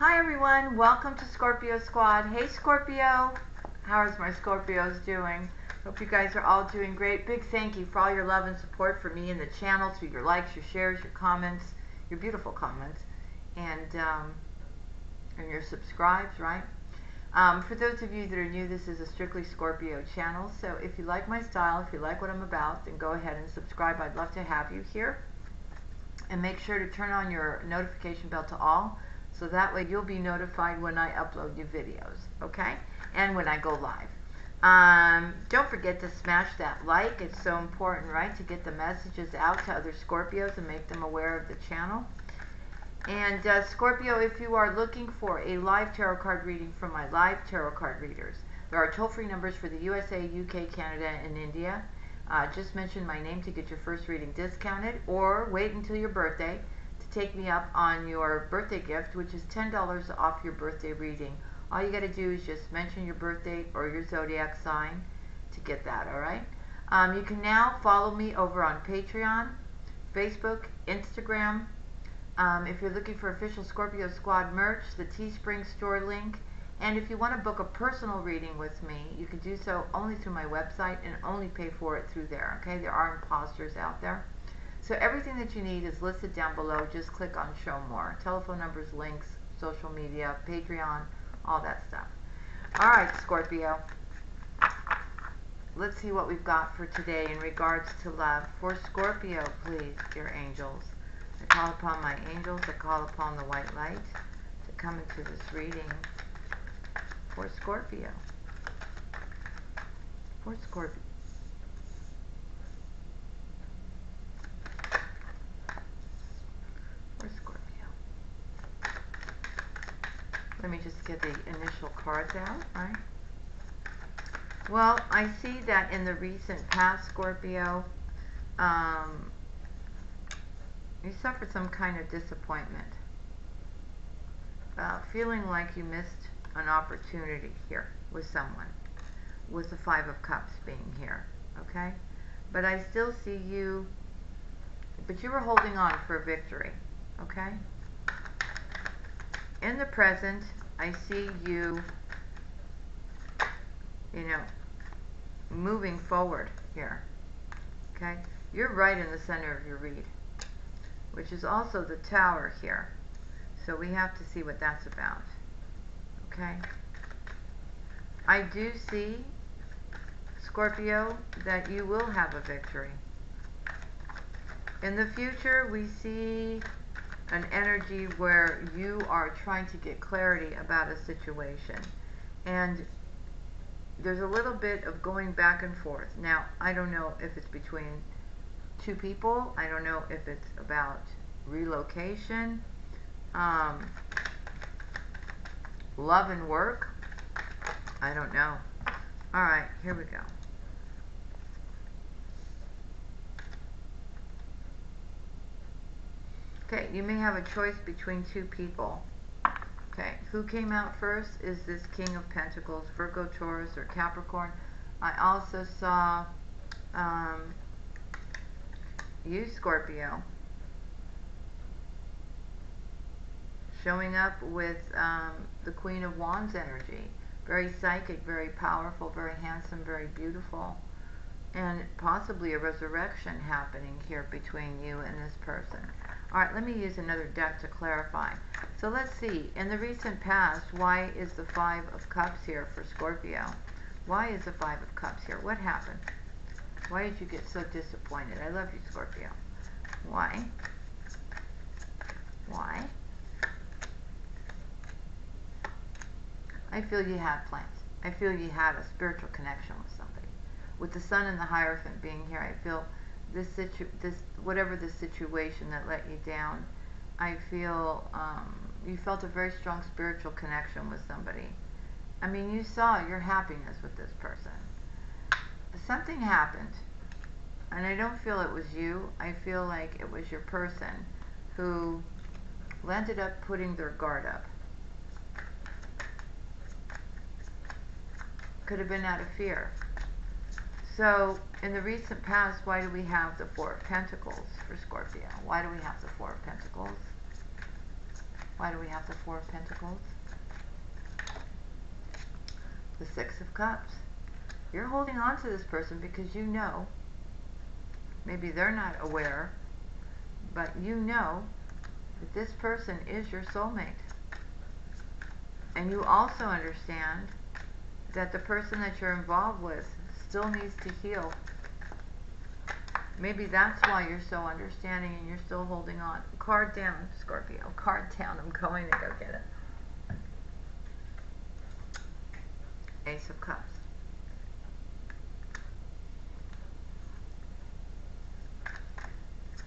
Hi everyone, welcome to Scorpio Squad. Hey Scorpio, how is my Scorpios doing? Hope you guys are all doing great. Big thank you for all your love and support for me and the channel through your likes, your shares, your comments, your beautiful comments, and your subscribes, right? For those of you that are new, this is a strictly Scorpio channel, so if you like my style, if you like what I'm about, then go ahead and subscribe. I'd love to have you here. And make sure to turn on your notification bell to all, so that way you'll be notified when I upload new videos, okay? And when I go live. Don't forget to smash that like. It's so important, right, to get the messages out to other Scorpios and make them aware of the channel. And Scorpio, if you are looking for a live tarot card reading from my live tarot card readers, there are toll-free numbers for the USA, UK, Canada, and India. Just mention my name to get your first reading discounted, or wait until your birthday to take me up on your birthday gift, which is $10 off your birthday reading. All you got to do is just mention your birthday or your zodiac sign to get that, all right? You can now follow me over on Patreon, Facebook, Instagram. If you're looking for official Scorpio Squad merch, the Teespring store link. And if you want to book a personal reading with me, you can do so only through my website and only pay for it through there, okay? There are imposters out there. So everything that you need is listed down below. Just click on Show More. Telephone numbers, links, social media, Patreon, all that stuff. All right, Scorpio. Let's see what we've got for today in regards to love. For Scorpio, please, dear angels. I call upon my angels. I call upon the white light to come into this reading. For Scorpio. For Scorpio. For Scorpio. Let me just get the initial cards out, right? Well, I see that in the recent past, Scorpio, you suffered some kind of disappointment. Feeling like you missed an opportunity here with someone, with the Five of Cups being here, okay? But I still see you, but you were holding on for a victory, okay? In the present, I see you, you know, moving forward here, okay? You're right in the center of your read, which is also the Tower here, so we have to see what that's about. Okay. I do see, Scorpio, that you will have a victory. In the future, we see an energy where you are trying to get clarity about a situation. And there's a little bit of going back and forth. Now, I don't know if it's between two people. I don't know if it's about relocation. Love and work? I don't know. Alright, here we go. Okay, you may have a choice between two people. Okay, who came out first is this King of Pentacles, Virgo, Taurus, or Capricorn. I also saw you, Scorpio, showing up with the Queen of Wands energy. Very psychic, very powerful, very handsome, very beautiful. And possibly a resurrection happening here between you and this person. Alright, let me use another deck to clarify. So let's see, in the recent past, why is the Five of Cups here for Scorpio? Why is the Five of Cups here? What happened? Why did you get so disappointed? I love you, Scorpio. Why? Why? I feel you had plans. I feel you had a spiritual connection with somebody. With the Sun and the Hierophant being here, I feel whatever the situation that let you down, I feel you felt a very strong spiritual connection with somebody. I mean, you saw your happiness with this person. Something happened, and I don't feel it was you. I feel like it was your person who ended up putting their guard up. Could have been out of fear. So in the recent past, why do we have the Four of Pentacles for Scorpio? Why do we have the Four of Pentacles? Why do we have the Four of Pentacles? The Six of Cups. You're holding on to this person because you know, maybe they're not aware, but you know that this person is your soulmate. And you also understand that the person that you're involved with still needs to heal. Maybe that's why you're so understanding and you're still holding on. Card down, Scorpio. Card down. I'm going to go get it. Ace of Cups.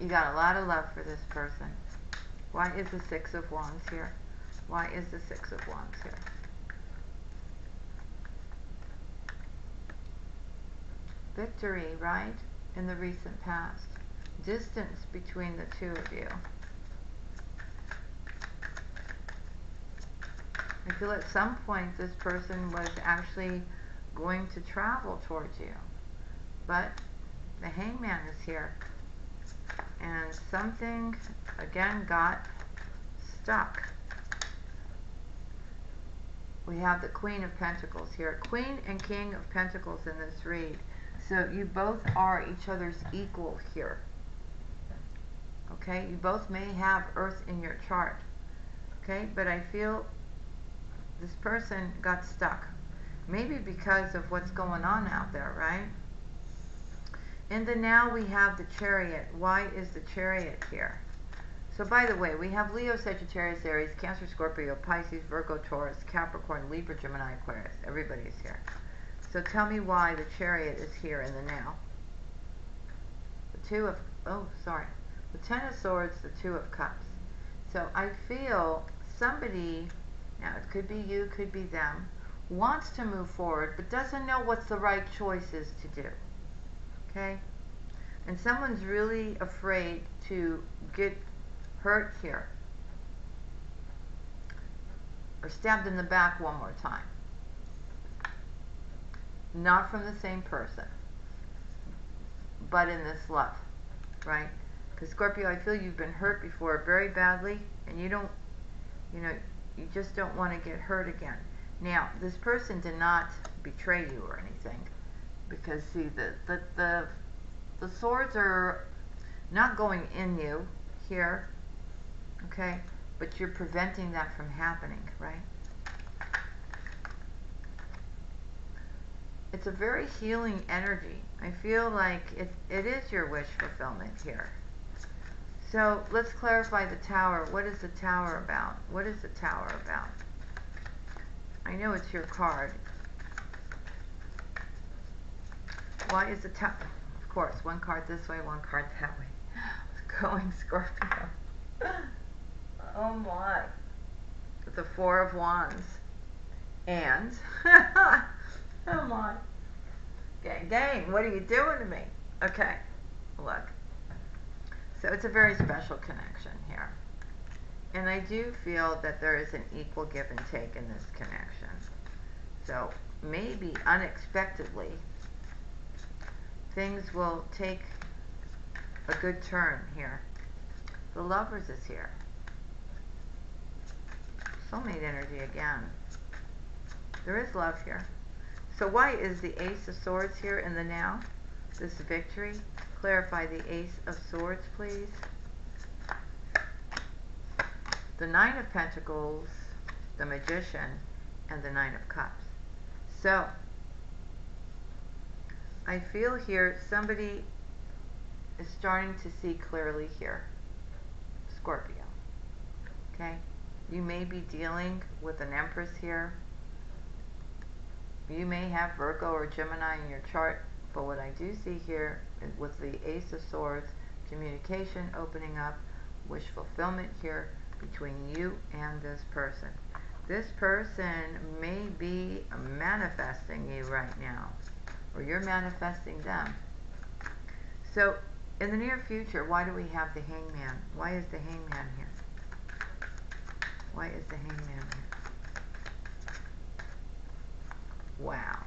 You got a lot of love for this person. Why is the Six of Wands here? Why is the Six of Wands here? Victory, right? In the recent past. Distance between the two of you. I feel at some point this person was actually going to travel towards you. But the Hangman is here. And something, again, got stuck. We have the Queen of Pentacles here. Queen and King of Pentacles in this read. So you both are each other's equal here. Okay? You both may have Earth in your chart. Okay? But I feel this person got stuck. Maybe because of what's going on out there, right? In the now, we have the Chariot. Why is the Chariot here? So by the way, we have Leo, Sagittarius, Aries, Cancer, Scorpio, Pisces, Virgo, Taurus, Capricorn, Libra, Gemini, Aquarius. Everybody's here. So tell me why the Chariot is here in the now. The Two of... Oh, sorry. The Ten of Swords, the Two of Cups. So I feel somebody, now it could be you, could be them, wants to move forward but doesn't know what's the right choice is to do. Okay? And someone's really afraid to get hurt here. Or stabbed in the back one more time. Not from the same person, but in this love, right? Because Scorpio, I feel you've been hurt before very badly, and you don't, you know, you just don't want to get hurt again. Now, this person did not betray you or anything, because see, the swords are not going in you here, okay? But you're preventing that from happening, right? It's a very healing energy. I feel like it is your wish fulfillment here. So let's clarify the Tower. What is the Tower about? What is the Tower about? I know it's your card. Why is the Tower? Of course, one card this way, one card that way. Going Scorpio. Oh my. The Four of Wands. And... Come on. Gang, gang, what are you doing to me? Okay, look. So it's a very special connection here. And I do feel that there is an equal give and take in this connection. So maybe unexpectedly, things will take a good turn here. The Lovers is here. Soulmate energy again. There is love here. So why is the Ace of Swords here in the now? This victory. Clarify the Ace of Swords, please. The Nine of Pentacles, the Magician, and the Nine of Cups. So, I feel here somebody is starting to see clearly here. Scorpio. Okay? You may be dealing with an Empress here. You may have Virgo or Gemini in your chart, but what I do see here is with the Ace of Swords, communication opening up, wish fulfillment here between you and this person. This person may be manifesting you right now, or you're manifesting them. So, in the near future, why do we have the Hangman? Why is the Hangman here? Why is the Hangman here? Wow.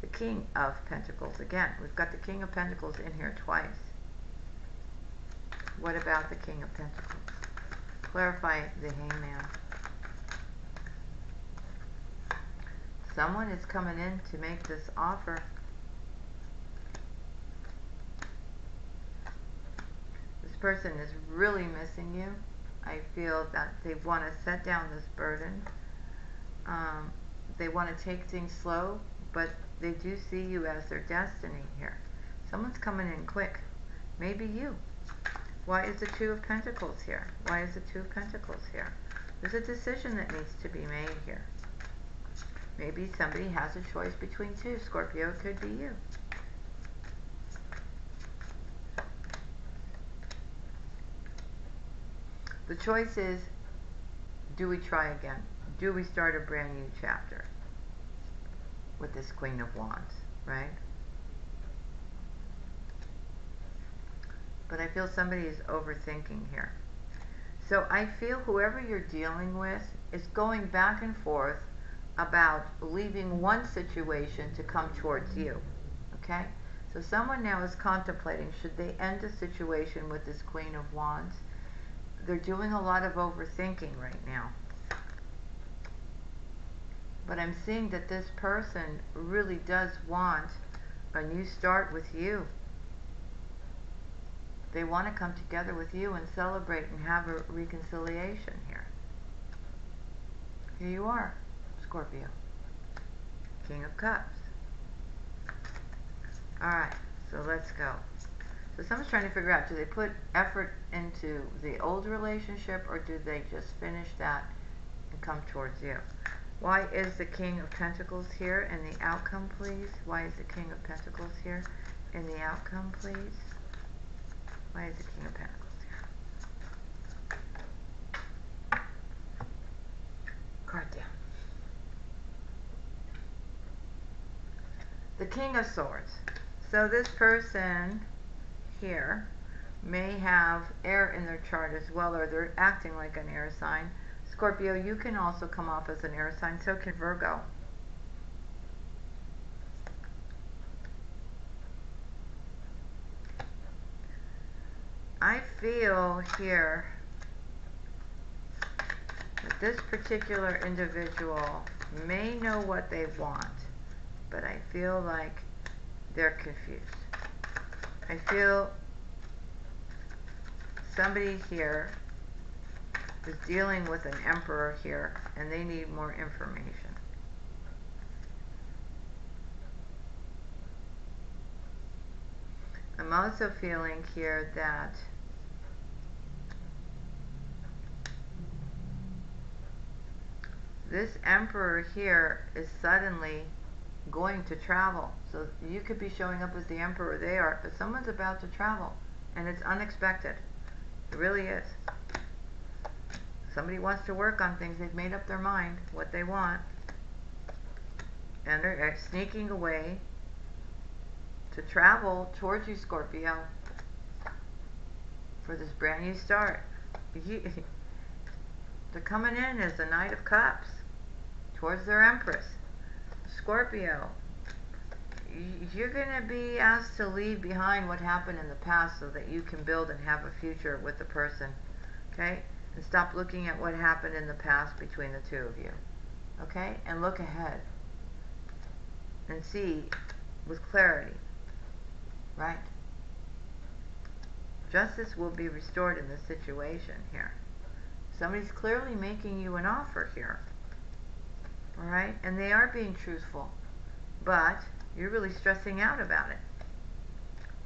The King of Pentacles again. We've got the King of Pentacles in here twice. What about the King of Pentacles? Clarify the hangman. Someone is coming in to make this offer. This person is really missing you. I feel that they want to set down this burden. They want to take things slow, but they do see you as their destiny here. Someone's coming in quick. Maybe you. Why is the Two of Pentacles here? Why is the Two of Pentacles here? There's a decision that needs to be made here. Maybe somebody has a choice between two. Scorpio, it could be you. The choice is, do we try again? Do we start a brand new chapter with this Queen of Wands, right? But I feel somebody is overthinking here. So I feel whoever you're dealing with is going back and forth about leaving one situation to come towards you, okay? So someone now is contemplating, should they end the situation with this Queen of Wands? They're doing a lot of overthinking right now. But I'm seeing that this person really does want a new start with you. They want to come together with you and celebrate and have a reconciliation here. Here you are, Scorpio. King of Cups. Alright, so let's go. So someone's trying to figure out, do they put effort into the old relationship or do they just finish that and come towards you? Why is the King of Pentacles here in the outcome, please? Why is the King of Pentacles here in the outcome, please? Why is the King of Pentacles here? Card down. The King of Swords. So this person here may have air in their chart as well, or they're acting like an air sign. Scorpio, you can also come off as an air sign, so can Virgo. I feel here that this particular individual may know what they want, but I feel like they're confused. I feel somebody here is dealing with an emperor here, and they need more information. I'm also feeling here that this emperor here is suddenly going to travel. So you could be showing up as the emperor they are, but someone's about to travel, and it's unexpected. It really is. Somebody wants to work on things. They've made up their mind what they want, and they're sneaking away to travel towards you, Scorpio, for this brand new start. They're coming in as the Knight of Cups towards their Empress. Scorpio, you're going to be asked to leave behind what happened in the past so that you can build and have a future with the person, okay? And stop looking at what happened in the past between the two of you, okay? And look ahead and see with clarity, right? Justice will be restored in this situation here. Somebody's clearly making you an offer here, all right? And they are being truthful, but you're really stressing out about it,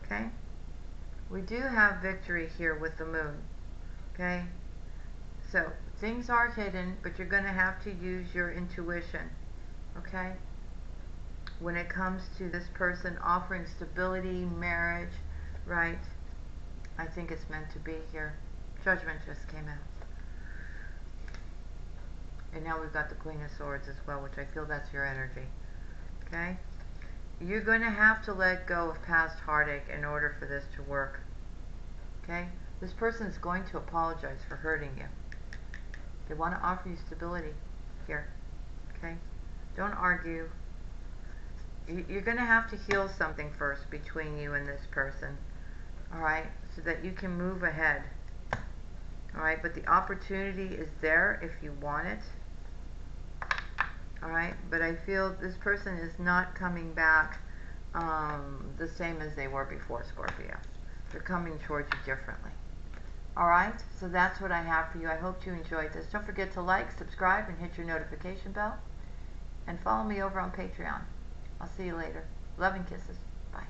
okay? We do have victory here with the moon, okay? So things are hidden, but you're going to have to use your intuition, okay? When it comes to this person offering stability, marriage, right? I think it's meant to be here. Judgment just came out. And now we've got the Queen of Swords as well, which I feel that's your energy, okay? You're going to have to let go of past heartache in order for this to work, okay? This person's going to apologize for hurting you. They want to offer you stability here, okay? Don't argue. You're going to have to heal something first between you and this person, all right? So that you can move ahead Alright, but the opportunity is there if you want it. Alright, but I feel this person is not coming back the same as they were before, Scorpio. They're coming towards you differently. Alright, so that's what I have for you. I hope you enjoyed this. Don't forget to like, subscribe, and hit your notification bell. And follow me over on Patreon. I'll see you later. Love and kisses. Bye.